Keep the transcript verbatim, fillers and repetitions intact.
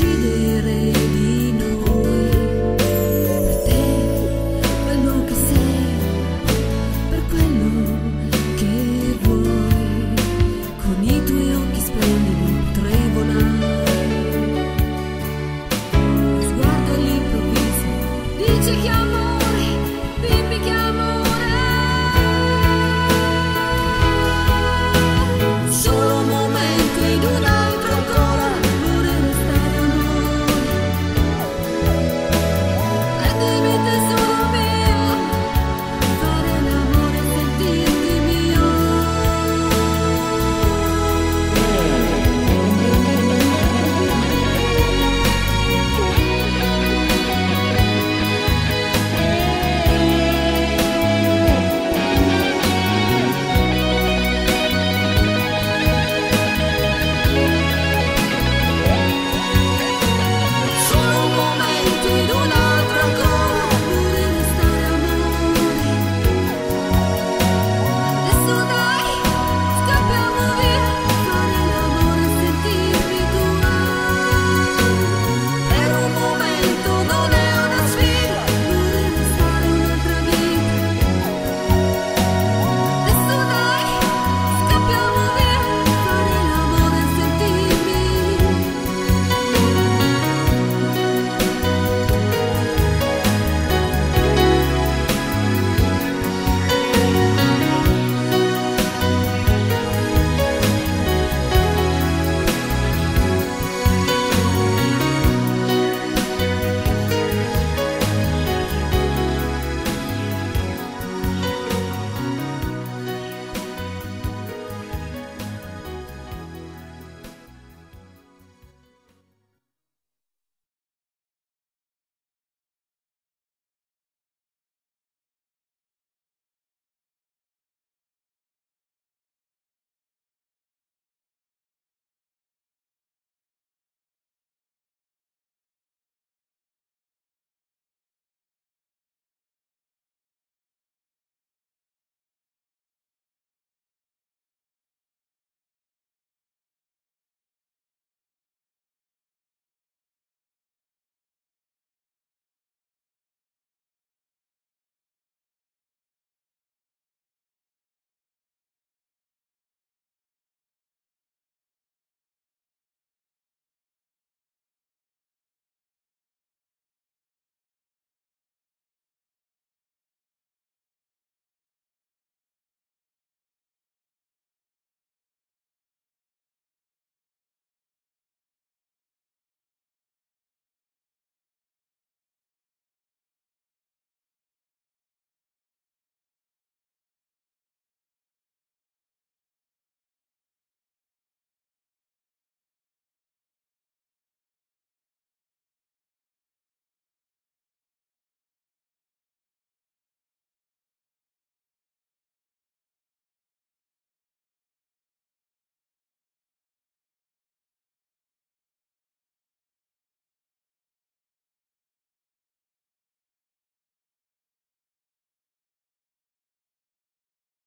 uccidere di